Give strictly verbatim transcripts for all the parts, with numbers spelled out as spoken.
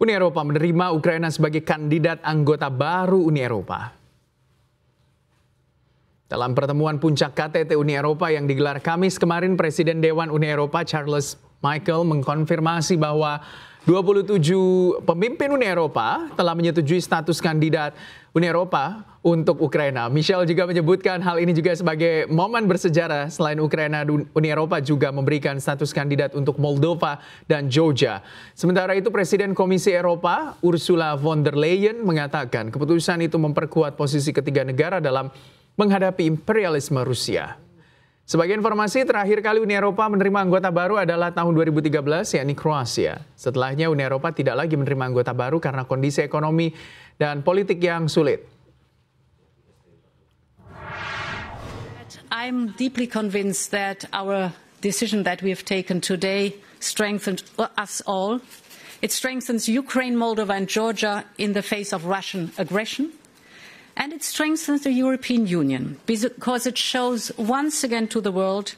Uni Eropa menerima Ukraina sebagai kandidat anggota baru Uni Eropa. Dalam pertemuan puncak K T T Uni Eropa yang digelar Kamis kemarin, Presiden Dewan Uni Eropa Charles Michel mengkonfirmasi bahwa dua puluh tujuh pemimpin Uni Eropa telah menyetujui status kandidat Uni Eropa untuk Ukraina. Michel juga menyebutkan hal ini juga sebagai momen bersejarah. Selain Ukraina, Uni Eropa juga memberikan status kandidat untuk Moldova dan Georgia. Sementara itu, Presiden Komisi Eropa Ursula von der Leyen mengatakan keputusan itu memperkuat posisi ketiga negara dalam menghadapi imperialisme Rusia. Sebagai informasi, terakhir kali Uni Eropa menerima anggota baru adalah tahun dua ribu tiga belas, yakni Kroasia. Setelahnya Uni Eropa tidak lagi menerima anggota baru karena kondisi ekonomi dan politik yang sulit. I'm deeply convinced that our decision that we have taken today strengthens us all. It strengthens Ukraine, Moldova and Georgia in the face of Russian aggression. And it strengthens the European Union because it shows once again to the world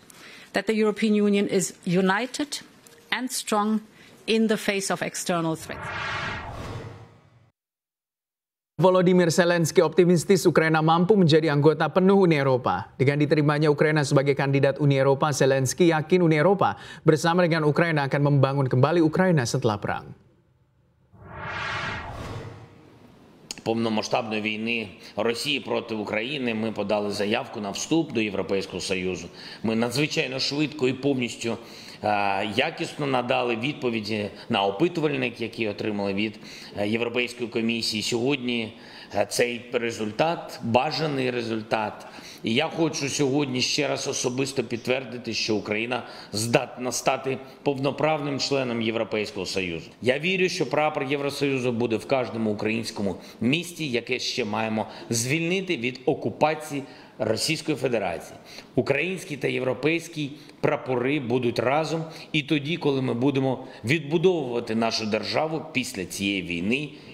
that the European Union is united and strong in the face of external threats. Volodymyr Zelensky optimistis Ukraina mampu menjadi anggota penuh Uni Eropa. Dengan diterimanya Ukraina sebagai kandidat Uni Eropa, Zelensky yakin Uni Eropa bersama dengan Ukraina akan membangun kembali Ukraina setelah perang. Повномасштабної війни Росії проти України ми подали заявку на вступ до Європейського Союзу. Ми надзвичайно швидко і повністю якісно надали відповіді на опитувальник, який отримали від Європейської комісії. Сьогодні цей результат, бажаний результат. І я хочу сьогодні ще раз особисто підтвердити, що Україна здатна стати повноправним членом Європейського Союзу. Я вірю, що прапор Євросоюзу буде в кожному українському місті, яке ще маємо звільнити від окупації Російської Федерації. Українські та європейські прапори будуть разом і тоді, коли ми будемо відбудовувати нашу державу після цієї війни.